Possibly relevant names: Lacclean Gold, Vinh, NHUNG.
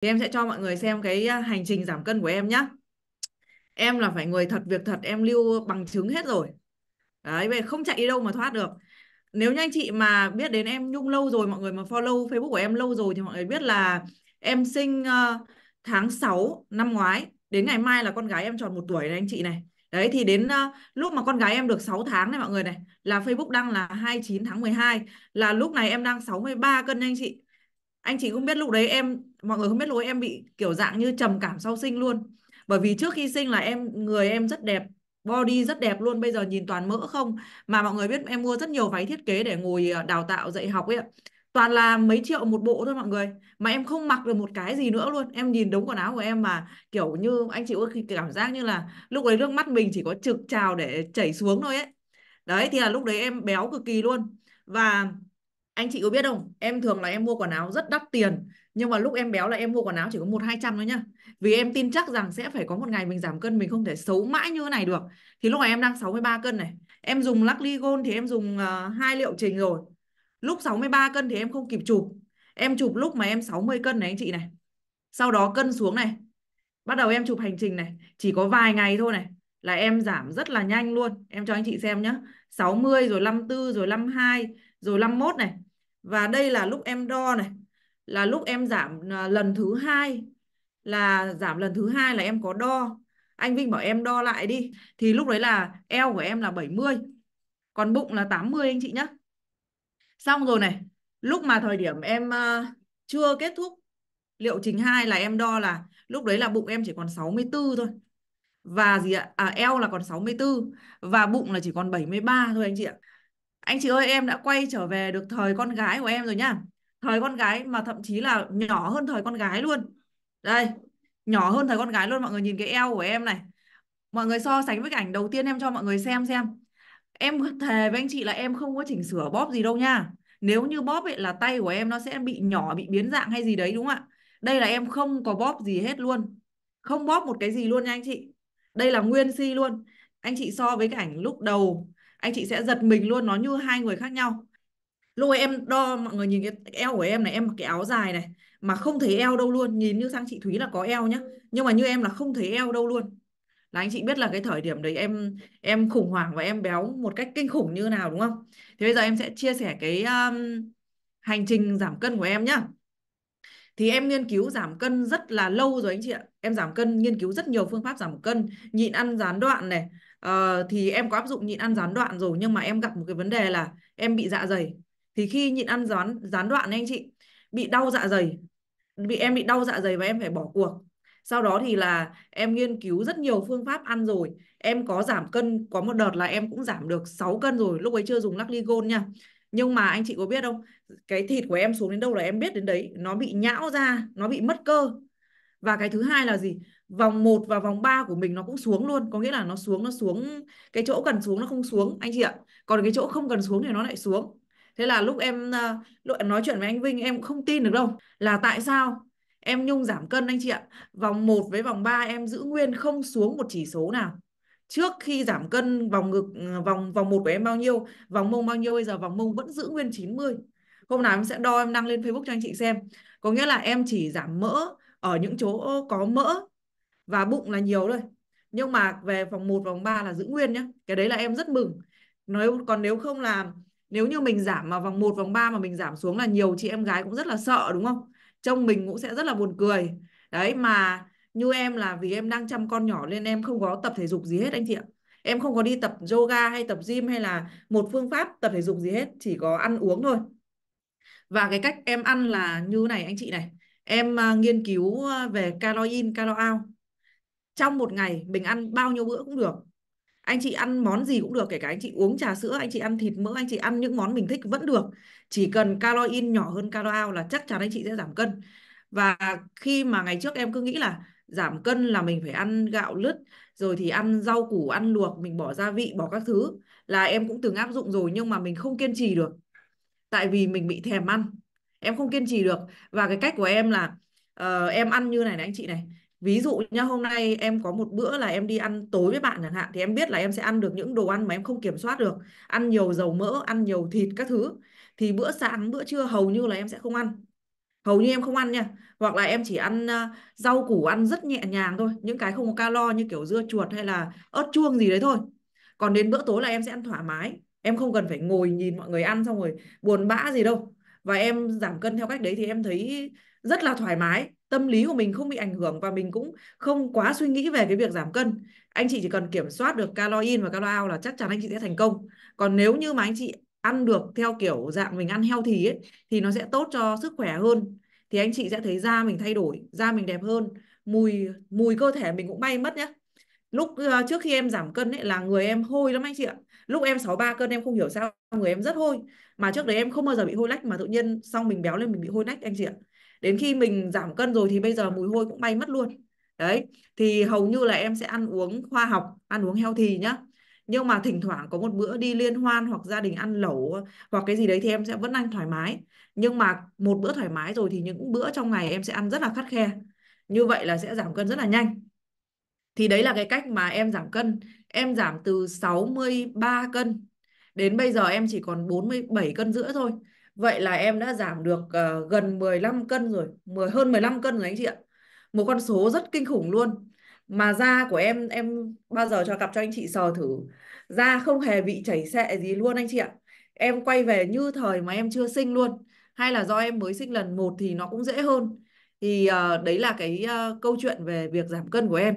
Thì em sẽ cho mọi người xem cái hành trình giảm cân của em nhé. Em là phải người thật việc thật, em lưu bằng chứng hết rồi. Đấy, về không chạy đi đâu mà thoát được. Nếu như anh chị mà biết đến em Nhung lâu rồi, mọi người mà follow Facebook của em lâu rồi thì mọi người biết là em sinh tháng 6 năm ngoái. Đến ngày mai là con gái em tròn 1 tuổi này anh chị này. Đấy thì đến lúc mà con gái em được 6 tháng này mọi người này, là Facebook đang là 29 tháng 12, là lúc này em đang 63 cân nha anh chị. Anh chị cũng biết lúc đấy em, mọi người không biết lúc đấy em bị kiểu dạng như trầm cảm sau sinh luôn. Bởi vì trước khi sinh là em, người em rất đẹp, body rất đẹp luôn, bây giờ nhìn toàn mỡ không. Mà mọi người biết em mua rất nhiều váy thiết kế để ngồi đào tạo dạy học ấy ạ. Toàn là mấy triệu một bộ thôi mọi người. Mà em không mặc được một cái gì nữa luôn. Em nhìn đống quần áo của em mà kiểu như anh chị có cảm giác như là lúc đấy nước mắt mình chỉ có trực trào để chảy xuống thôi ấy. Đấy thì là lúc đấy em béo cực kỳ luôn. Và anh chị có biết không, em thường là em mua quần áo rất đắt tiền. Nhưng mà lúc em béo là em mua quần áo chỉ có 1-200 thôi nhá. Vì em tin chắc rằng sẽ phải có một ngày mình giảm cân, mình không thể xấu mãi như thế này được. Thì lúc này em đang 63 cân này. Em dùng Lacclean Gold thì em dùng 2 liệu trình rồi. Lúc 63 cân thì em không kịp chụp. Em chụp lúc mà em 60 cân này anh chị này. Sau đó cân xuống này. Bắt đầu em chụp hành trình này. Chỉ có vài ngày thôi này là em giảm rất là nhanh luôn. Em cho anh chị xem nhá. 60 rồi 54 rồi 52 rồi 51 này. Và đây là lúc em đo này. Là lúc em giảm lần thứ 2. Là giảm lần thứ 2 là em có đo. Anh Vinh bảo em đo lại đi. Thì lúc đấy là eo của em là 70. Còn bụng là 80 anh chị nhá. Xong rồi này, lúc mà thời điểm em chưa kết thúc liệu trình 2 là em đo là lúc đấy là bụng em chỉ còn 64 thôi. Và gì ạ? Eo là còn 64 và bụng là chỉ còn 73 thôi anh chị ạ. Anh chị ơi, em đã quay trở về được thời con gái của em rồi nhá. Thời con gái mà thậm chí là nhỏ hơn thời con gái luôn. Đây, nhỏ hơn thời con gái luôn, mọi người nhìn cái eo của em này. Mọi người so sánh với cái ảnh đầu tiên em cho mọi người xem. Em thề với anh chị là em không có chỉnh sửa bóp gì đâu nha. Nếu như bóp ấy là tay của em nó sẽ bị nhỏ, bị biến dạng hay gì đấy đúng không ạ? Đây là em không có bóp gì hết luôn. Không bóp một cái gì luôn nha anh chị. Đây là nguyên si luôn. Anh chị so với cái ảnh lúc đầu, anh chị sẽ giật mình luôn, nó như hai người khác nhau. Lúc em đo, mọi người nhìn cái eo của em này, em mặc cái áo dài này mà không thấy eo đâu luôn. Nhìn như sang chị Thúy là có eo nhá, nhưng mà như em là không thấy eo đâu luôn. Là anh chị biết là cái thời điểm đấy em khủng hoảng và em béo một cách kinh khủng như nào đúng không? Thì bây giờ em sẽ chia sẻ cái hành trình giảm cân của em nhá. Thì em nghiên cứu giảm cân rất là lâu rồi anh chị ạ. Em giảm cân, nghiên cứu rất nhiều phương pháp giảm cân, nhịn ăn gián đoạn này. Thì em có áp dụng nhịn ăn gián đoạn rồi, nhưng mà em gặp một cái vấn đề là em bị dạ dày. Thì khi nhịn ăn gián đoạn anh chị bị đau dạ dày, em bị đau dạ dày và em phải bỏ cuộc. Sau đó thì là em nghiên cứu rất nhiều phương pháp ăn rồi. Em có giảm cân, có một đợt là em cũng giảm được 6 cân rồi. Lúc ấy chưa dùng Lacclean Gold nha. Nhưng mà anh chị có biết không, cái thịt của em xuống đến đâu là em biết đến đấy. Nó bị nhão ra, nó bị mất cơ. Và cái thứ hai là gì? Vòng 1 và vòng 3 của mình nó cũng xuống luôn. Có nghĩa là nó xuống, cái chỗ cần xuống nó không xuống anh chị ạ. Còn cái chỗ không cần xuống thì nó lại xuống. Thế là lúc em nói chuyện với anh Vinh em cũng không tin được đâu. Là tại sao em Nhung giảm cân anh chị ạ? Vòng 1 với vòng 3 em giữ nguyên không xuống một chỉ số nào. Trước khi giảm cân vòng 1 của em bao nhiêu, vòng mông bao nhiêu, bây giờ vòng mông vẫn giữ nguyên 90. Hôm nào em sẽ đo, em đăng lên Facebook cho anh chị xem. Có nghĩa là em chỉ giảm mỡ ở những chỗ có mỡ và bụng là nhiều thôi. Nhưng mà về vòng 1 vòng 3 là giữ nguyên nhé. Cái đấy là em rất mừng. Còn nếu không là nếu như mình giảm mà vòng 1 vòng 3 mà mình giảm xuống là nhiều chị em gái cũng rất là sợ đúng không? Trông mình cũng sẽ rất là buồn cười. Đấy mà như em là vì em đang chăm con nhỏ nên em không có tập thể dục gì hết anh chị ạ. Em không có đi tập yoga hay tập gym hay là một phương pháp tập thể dục gì hết. Chỉ có ăn uống thôi. Và cái cách em ăn là như này anh chị này. Em nghiên cứu về calo in, calo out. Trong một ngày mình ăn bao nhiêu bữa cũng được. Anh chị ăn món gì cũng được. Kể cả anh chị uống trà sữa, anh chị ăn thịt mỡ, anh chị ăn những món mình thích vẫn được. Chỉ cần calo in nhỏ hơn calo out là chắc chắn anh chị sẽ giảm cân. Và khi mà ngày trước em cứ nghĩ là giảm cân là mình phải ăn gạo lứt, rồi thì ăn rau củ, ăn luộc, mình bỏ gia vị, bỏ các thứ, là em cũng từng áp dụng rồi. Nhưng mà mình không kiên trì được. Tại vì mình bị thèm ăn. Em không kiên trì được. Và cái cách của em là em ăn như này này anh chị này. Ví dụ nhá, hôm nay em có một bữa là em đi ăn tối với bạn chẳng hạn, thì em biết là em sẽ ăn được những đồ ăn mà em không kiểm soát được. Ăn nhiều dầu mỡ, ăn nhiều thịt các thứ. Thì bữa sáng, bữa trưa hầu như là em sẽ không ăn. Hầu như em không ăn nha. Hoặc là em chỉ ăn rau củ ăn rất nhẹ nhàng thôi. Những cái không có calo như kiểu dưa chuột hay là ớt chuông gì đấy thôi. Còn đến bữa tối là em sẽ ăn thoải mái. Em không cần phải ngồi nhìn mọi người ăn xong rồi buồn bã gì đâu. Và em giảm cân theo cách đấy thì em thấy rất là thoải mái. Tâm lý của mình không bị ảnh hưởng và mình cũng không quá suy nghĩ về cái việc giảm cân. Anh chị chỉ cần kiểm soát được calo in và calo out là chắc chắn anh chị sẽ thành công. Còn nếu như mà anh chị ăn được theo kiểu dạng mình ăn healthy ấy, thì nó sẽ tốt cho sức khỏe hơn. Thì anh chị sẽ thấy da mình thay đổi, da mình đẹp hơn, mùi cơ thể mình cũng bay mất nhé. Lúc trước khi em giảm cân ấy, là người em hôi lắm anh chị ạ. Lúc em 63 cân em không hiểu sao người em rất hôi. Mà trước đấy em không bao giờ bị hôi lách, mà tự nhiên xong mình béo lên mình bị hôi lách anh chị ạ. Đến khi mình giảm cân rồi thì bây giờ mùi hôi cũng bay mất luôn. Đấy, thì hầu như là em sẽ ăn uống khoa học, ăn uống healthy nhá. Nhưng mà thỉnh thoảng có một bữa đi liên hoan hoặc gia đình ăn lẩu hoặc cái gì đấy thì em sẽ vẫn ăn thoải mái. Nhưng mà một bữa thoải mái rồi thì những bữa trong ngày em sẽ ăn rất là khắt khe. Như vậy là sẽ giảm cân rất là nhanh. Thì đấy là cái cách mà em giảm cân. Em giảm từ 63 cân đến bây giờ em chỉ còn 47 cân rưỡi thôi. Vậy là em đã giảm được gần 15 cân rồi, hơn 15 cân rồi anh chị ạ. Một con số rất kinh khủng luôn. Mà da của em bao giờ cho cặp cho anh chị sờ thử. Da không hề bị chảy xệ gì luôn anh chị ạ. Em quay về như thời mà em chưa sinh luôn. Hay là do em mới sinh lần một thì nó cũng dễ hơn. Thì đấy là cái câu chuyện về việc giảm cân của em.